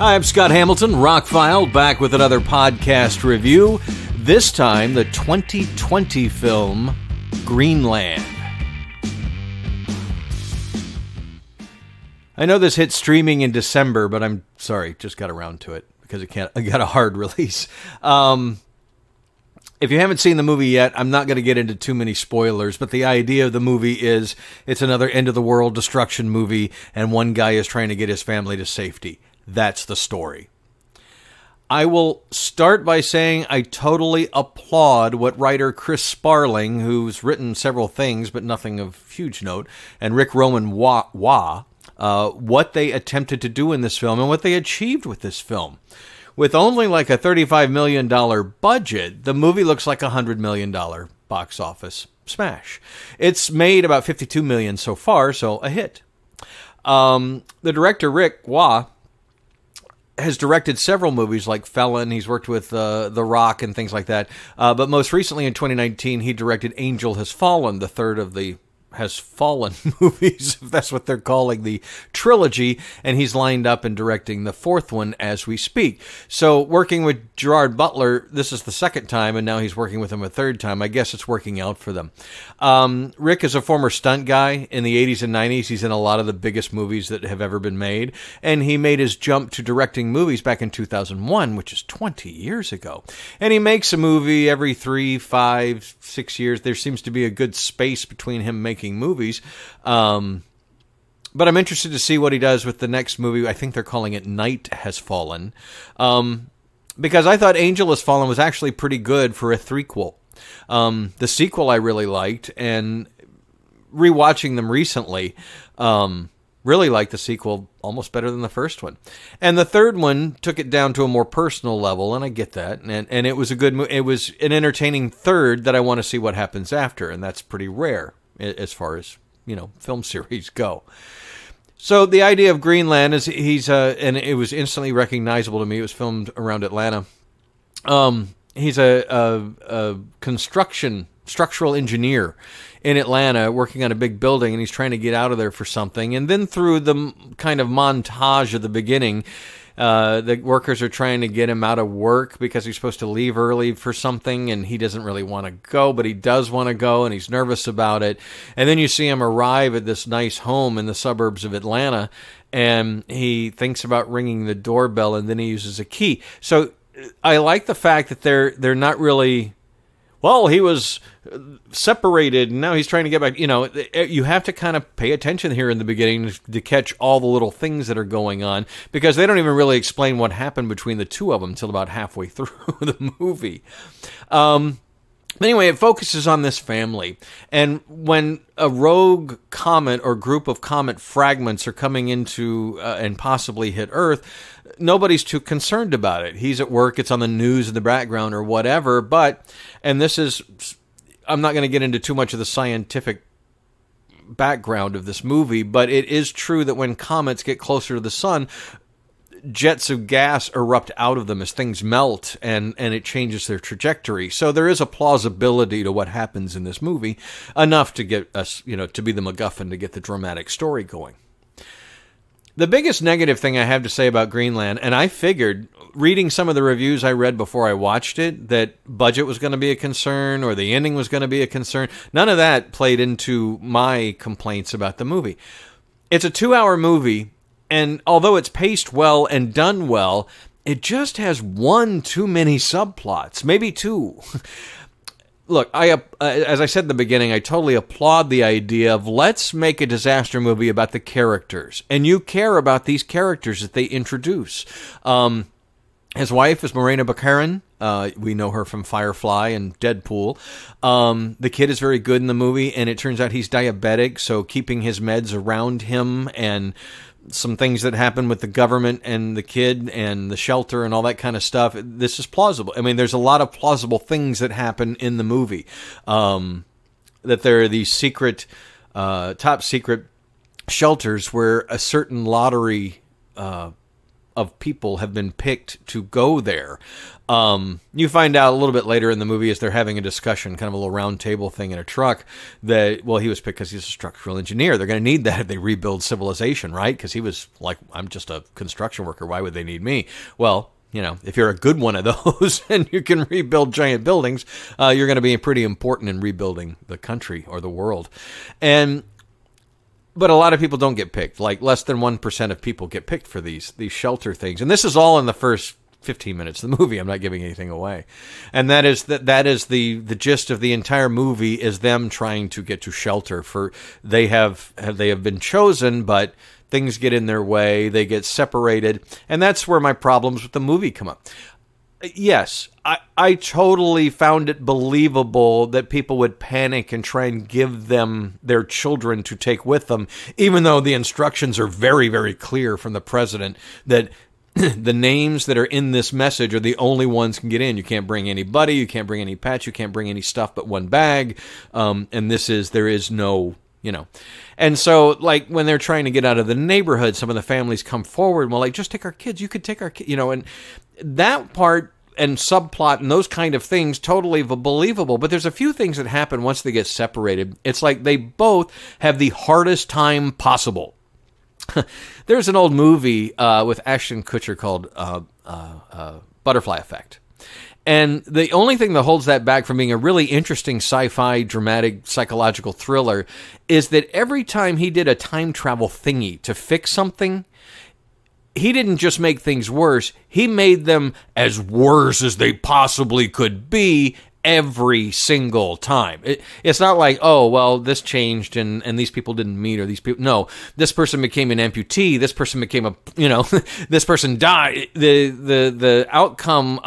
I'm Scott Hamilton, Rockfile, back with another podcast review. This time, the 2020 film, Greenland. I know this hit streaming in December, but I'm sorry, just got around to it because I got a hard release. If you haven't seen the movie yet, I'm not going to get into too many spoilers, but the idea of the movie is it's another end-of-the-world destruction movie, and one guy is trying to get his family to safety. That's the story. I will start by saying I totally applaud what writer Chris Sparling, who's written several things, but nothing of huge note, and Ric Roman Waugh, what they attempted to do in this film and what they achieved with this film. With only like a $35 million budget, the movie looks like a $100 million box office smash. It's made about $52 million so far, so a hit. The director, Rick Waugh, has directed several movies like Felon. He's worked with The Rock and things like that. But most recently in 2019, he directed Angel Has Fallen, the third of the Has Fallen movies, if that's what they're calling the trilogy. And he's lined up and directing the fourth one as we speak. So working with Gerard Butler, this is the second time, and now he's working with him a third time. I guess it's working out for them. Rick is a former stunt guy in the 80s and 90s. He's in a lot of the biggest movies that have ever been made. And he made his jump to directing movies back in 2001, which is 20 years ago. And he makes a movie every 3, 5, 6 years. There seems to be a good space between him making movies, but I'm interested to see what he does with the next movie. I think they're calling it Night Has Fallen, because I thought Angel Has Fallen was actually pretty good for a threequel. The sequel I really liked, and rewatching them recently, really liked the sequel almost better than the first one. And the third one took it down to a more personal level, and I get that. And it was a good movie. It was an entertaining third that I want to see what happens after, and that's pretty rare as far as, you know, film series go. So the idea of Greenland is and it was instantly recognizable to me. It was filmed around Atlanta. He's a structural engineer in Atlanta working on a big building, and he's trying to get out of there for something. And then through the kind of montage of the beginning, the workers are trying to get him out of work because he's supposed to leave early for something, and he doesn't really want to go, but he does want to go, and he's nervous about it. And then you see him arrive at this nice home in the suburbs of Atlanta, and he thinks about ringing the doorbell, and then he uses a key. So I like the fact that they're not really, well, he was separated, and now he's trying to get back. You know, you have to kind of pay attention here in the beginning to catch all the little things that are going on, because they don't even really explain what happened between the two of them until about halfway through the movie. Anyway, it focuses on this family, and when a rogue comet or group of comet fragments are coming into and possibly hit Earth, nobody's too concerned about it. He's at work, it's on the news in the background or whatever, but, and this is, I'm not going to get into too much of the scientific background of this movie, but it is true that when comets get closer to the sun, jets of gas erupt out of them as things melt, and it changes their trajectory. So there is a plausibility to what happens in this movie, enough to get us, you know, to be the MacGuffin to get the dramatic story going. The biggest negative thing I have to say about Greenland, and I figured, reading some of the reviews I read before I watched it, that budget was going to be a concern or the ending was going to be a concern. None of that played into my complaints about the movie. It's a 2-hour movie, and although it's paced well and done well, it just has one too many subplots, maybe two. Look, as I said in the beginning, I totally applaud the idea of let's make a disaster movie about the characters. And you care about these characters that they introduce. His wife is Morena Baccarin. We know her from Firefly and Deadpool. The kid is very good in the movie, and it turns out he's diabetic, so keeping his meds around him and some things that happen with the government and the kid and the shelter and all that kind of stuff, this is plausible. I mean, there's a lot of plausible things that happen in the movie. That there are these secret, top secret shelters where a certain lottery of people have been picked to go there. You find out a little bit later in the movie as they're having a discussion, kind of a little round table thing in a truck, that, well, he was picked because he's a structural engineer. They're going to need that if they rebuild civilization, right? Because he was like, I'm just a construction worker. Why would they need me? Well, you know, if you're a good one of those and you can rebuild giant buildings, you're going to be pretty important in rebuilding the country or the world. But a lot of people don't get picked. Like, less than 1% of people get picked for these shelter things. And this is all in the first 15 minutes of the movie. I'm not giving anything away. And that is the gist of the entire movie, is them trying to get to shelter. For they have been chosen, but things get in their way. They get separated. And that's where my problems with the movie come up. Yes, I totally found it believable that people would panic and try and give them their children to take with them, even though the instructions are very, very clear from the president that the names that are in this message are the only ones can get in. You can't bring anybody, you can't bring any patch, you can't bring any stuff but one bag. And there is no... you know, and so like when they're trying to get out of the neighborhood, some of the families come forward and, well, like, just take our kids. You could take our kids, you know, and that part and subplot and those kind of things, totally believable. But there's a few things that happen once they get separated. It's like they both have the hardest time possible. There's an old movie with Ashton Kutcher called Butterfly Effect. And the only thing that holds that back from being a really interesting sci-fi, dramatic, psychological thriller is that every time he did a time travel thingy to fix something, he didn't just make things worse. He made them as worse as they possibly could be every single time. It's not like, oh, well, this changed and these people didn't meet, or these people. No, this person became an amputee. This person became a, you know, this person died. The outcome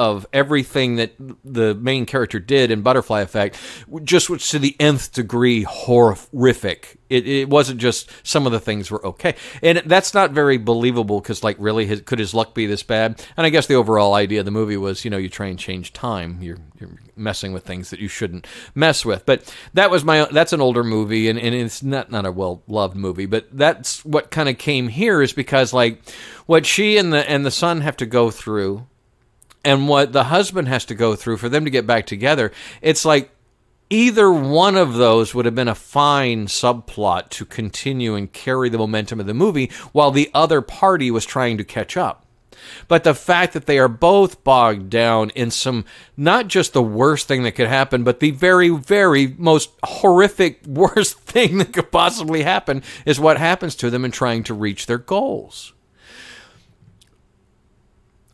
of everything that the main character did in Butterfly Effect just was to the nth degree horrific. It wasn't just some of the things were okay. And that's not very believable because, like, really, could his luck be this bad? And I guess the overall idea of the movie was, you know, you try and change time. You're messing with things that you shouldn't mess with. But that's an older movie, and it's not a well-loved movie. But that's what kind of came here, is because, like, what she and the son have to go through, and what the husband has to go through for them to get back together, it's like either one of those would have been a fine subplot to continue and carry the momentum of the movie while the other party was trying to catch up. But the fact that they are both bogged down in some, not just the worst thing that could happen, but the very, very most horrific, worst thing that could possibly happen is what happens to them in trying to reach their goals.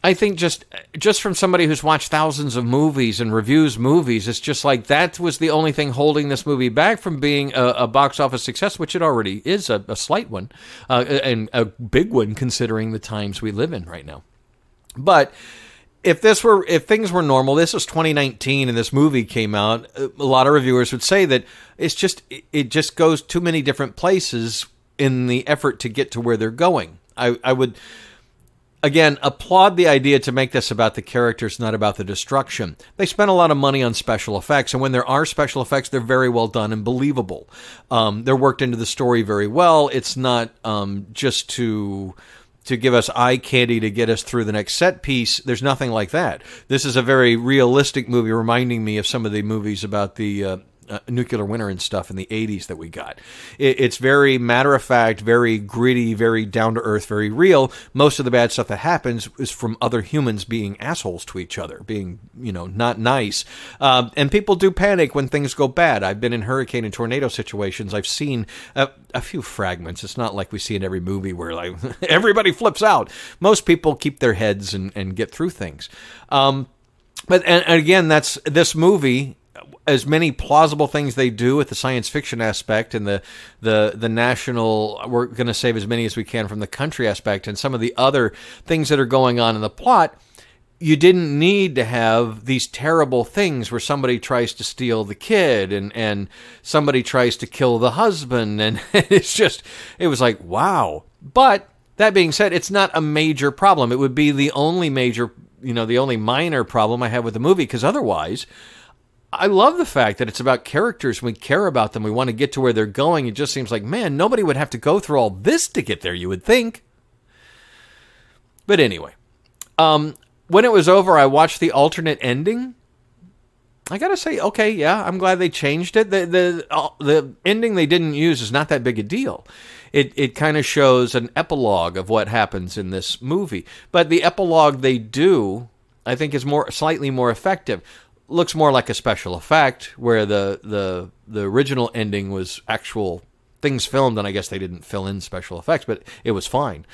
I think just from somebody who's watched thousands of movies and reviews movies, it's just like that was the only thing holding this movie back from being a box office success, which it already is, a slight one, and a big one considering the times we live in right now. But if things were normal, this was 2019 and this movie came out, a lot of reviewers would say that it just goes too many different places in the effort to get to where they're going. I would... again, applaud the idea to make this about the characters, not about the destruction. They spent a lot of money on special effects, and when there are special effects, they're very well done and believable. They're worked into the story very well. It's not just to give us eye candy to get us through the next set piece. There's nothing like that. This is a very realistic movie, reminding me of some of the movies about the... nuclear winter and stuff in the 80s that we got. It's very matter-of-fact, very gritty, very down-to-earth, very real. Most of the bad stuff that happens is from other humans being assholes to each other, being, you know, not nice. And people do panic when things go bad. I've been in hurricane and tornado situations. I've seen a few fragments. It's not like we see in every movie where, like, everybody flips out. Most people keep their heads and get through things. But again, that's this movie... as many plausible things they do with the science fiction aspect and the national, we're going to save as many as we can from the country aspect, and some of the other things that are going on in the plot, you didn't need to have these terrible things where somebody tries to steal the kid and somebody tries to kill the husband. And it was like, wow. But that being said, it's not a major problem. It would be the only major, you know, the only minor problem I have with the movie, because otherwise... I love the fact that it's about characters. We care about them. We want to get to where they're going. It just seems like, man, nobody would have to go through all this to get there, you would think. But anyway, when it was over, I watched the alternate ending. I gotta say, okay, yeah, I'm glad they changed it. The ending they didn't use is not that big a deal. It kind of shows an epilogue of what happens in this movie. But the epilogue they do, I think, is slightly more effective. Looks more like a special effect, where the original ending was actual things filmed, and I guess they didn't fill in special effects, but it was fine.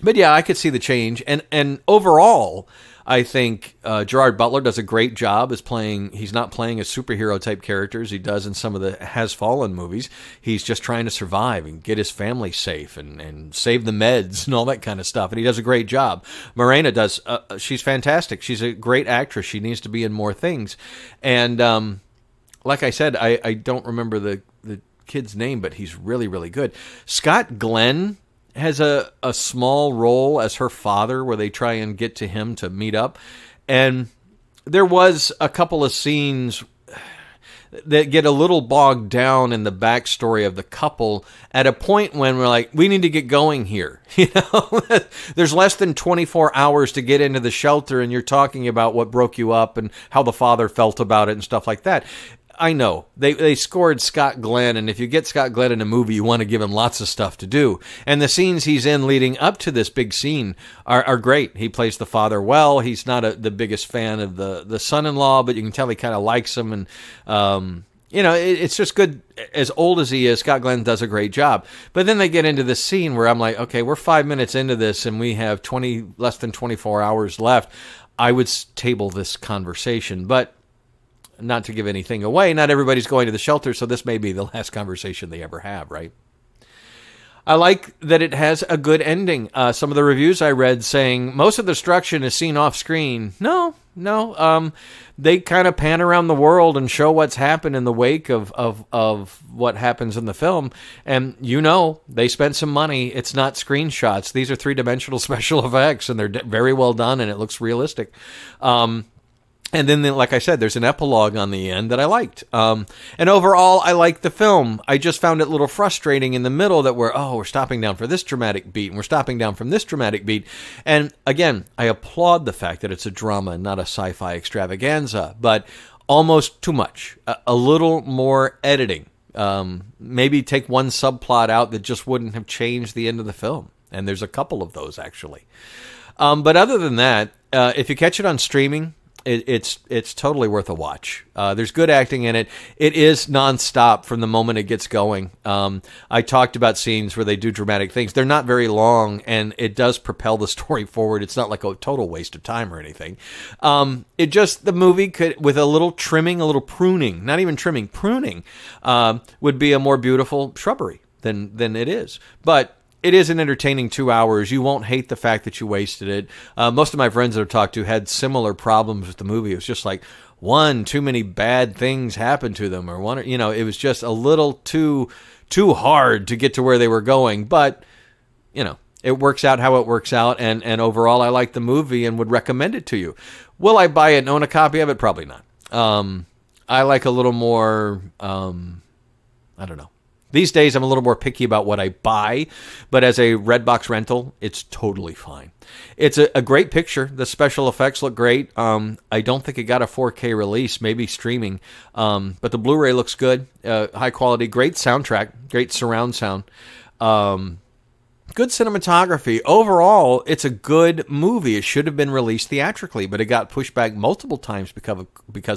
But yeah, I could see the change. And overall, I think Gerard Butler does a great job as playing. He's not playing as superhero-type characters he does in some of the Has Fallen movies. He's just trying to survive and get his family safe and save the meds and all that kind of stuff. And he does a great job. Morena does. She's fantastic. She's a great actress. She needs to be in more things. And like I said, I don't remember the kid's name, but he's really, really good. Scott Glenn has a small role as her father, where they try and get to him to meet up. And there was a couple of scenes that get a little bogged down in the backstory of the couple at a point when we're like, we need to get going here. You know, there's less than 24 hours to get into the shelter, and you're talking about what broke you up and how the father felt about it and stuff like that. I know they scored Scott Glenn, and if you get Scott Glenn in a movie, you want to give him lots of stuff to do. And the scenes he's in leading up to this big scene are great. He plays the father well. He's not the biggest fan of the son-in-law, but you can tell he kind of likes him. And you know, it's just good. As old as he is, Scott Glenn does a great job. But then they get into this scene where I'm like, okay, we're 5 minutes into this, and we have less than 24 hours left. I would table this conversation, but not to give anything away, not everybody's going to the shelter, so this may be the last conversation they ever have, right? I like that it has a good ending. Some of the reviews I read saying most of the destruction is seen off screen. No. They kind of pan around the world and show what's happened in the wake of what happens in the film. And you know, they spent some money. It's not screenshots. These are three-dimensional special effects, and they're very well done, and it looks realistic. And then, like I said, there's an epilogue on the end that I liked. And overall, I liked the film. I just found it a little frustrating in the middle that we're stopping down for this dramatic beat, and we're stopping down from this dramatic beat. And again, I applaud the fact that it's a drama and not a sci-fi extravaganza, but almost too much. A little more editing. Maybe take one subplot out that just wouldn't have changed the end of the film. And there's a couple of those, actually. But other than that, if you catch it on streaming, it's totally worth a watch. There's good acting in it. It is nonstop from the moment it gets going. I talked about scenes where they do dramatic things. They're not very long, and it does propel the story forward. It's not like a total waste of time or anything. It just, the movie could, with a little trimming, a little pruning, not even trimming, pruning, would be a more beautiful shrubbery than it is. But it is an entertaining 2 hours. You won't hate the fact that you wasted it. Most of my friends that I've talked to had similar problems with the movie. It was just like, one, too many bad things happened to them, or one, you know, it was just a little too hard to get to where they were going. But, you know, it works out how it works out. And overall, I like the movie and would recommend it to you. Will I buy it and own a copy of it? Probably not. I like a little more, I don't know. These days, I'm a little more picky about what I buy, but as a Redbox rental, it's totally fine. It's a great picture. The special effects look great. I don't think it got a 4K release, maybe streaming, but the Blu-ray looks good, high quality, great soundtrack, great surround sound, good cinematography. Overall, it's a good movie. It should have been released theatrically, but it got pushed back multiple times because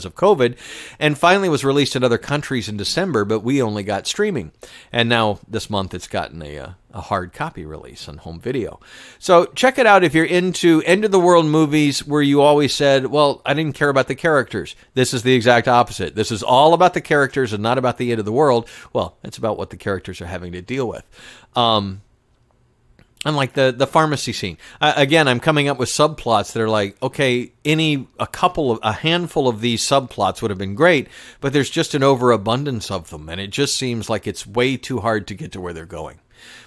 of COVID, and finally was released in other countries in December, but we only got streaming. And now this month it's gotten a hard copy release on home video. So check it out if you're into end-of-the-world movies where you always said, well, I didn't care about the characters. This is the exact opposite. This is all about the characters and not about the end of the world. Well, it's about what the characters are having to deal with. Unlike the pharmacy scene. Again, I'm coming up with subplots that are like, okay, a handful of these subplots would have been great, but there's just an overabundance of them, and it just seems like it's way too hard to get to where they're going.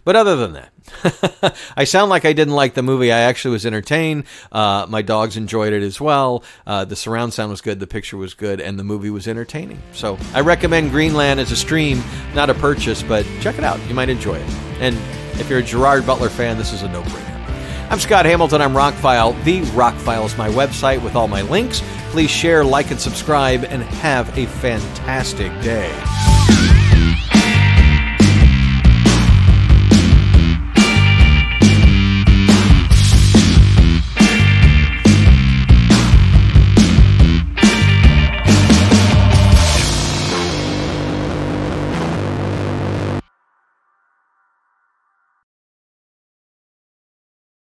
But other than that, I sound like I didn't like the movie. I actually was entertained. My dogs enjoyed it as well. The surround sound was good. The picture was good. And the movie was entertaining. So I recommend Greenland as a stream, not a purchase, but check it out. You might enjoy it. And if you're a Gerard Butler fan, this is a no-brainer. I'm Scott Hamilton. I'm Rockfile. The Rockfile is my website with all my links. Please share, like, and subscribe, and have a fantastic day.